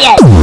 Oh, yeah.